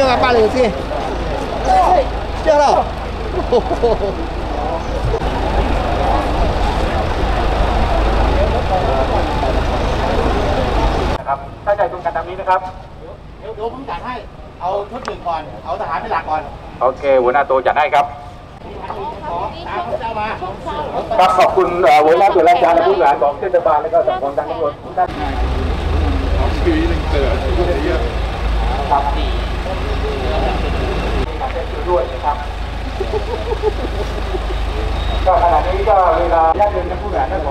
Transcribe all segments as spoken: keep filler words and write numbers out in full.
chưa mà ba lửa gì chưa đâu.ครับถ้าใจตรงกันตามนี้นะครับเดี๋ยวผมจัดให้เอาชุดหนึ่งก่อนเอาทหารเป็นหลักก่อนโอเคหัวหน้าตัวจัดให้ครับครับขอบคุณหัวหน้าส่วนราชการและผู้บริหารของเทศบาลและก็สำนักงานตำรวจทุกท่านครับด้วยนะครับก็ขณะนี้ก็เวลาญาติโยมและผู้บริหารและขอ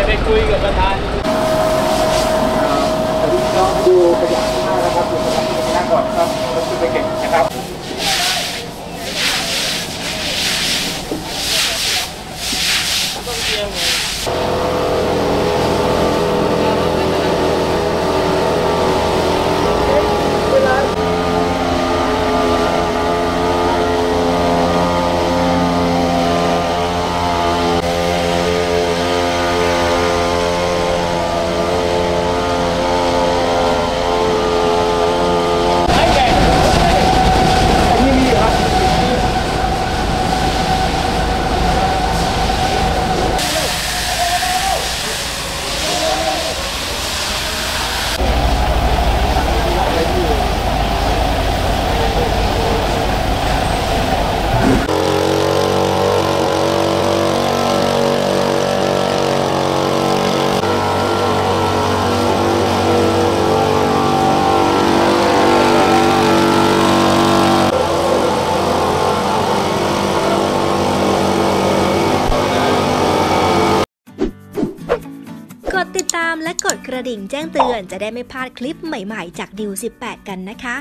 ะไปคุยกับประธานดูขยะหน้านะครับดูขยะที่หน้าก่อนครับแล้วขึ้นไปเก็บนะครับกดติดตามและกดกระดิ่งแจ้งเตือนจะได้ไม่พลาดคลิปใหม่ๆจากดิวสิบแปดกันนะคะ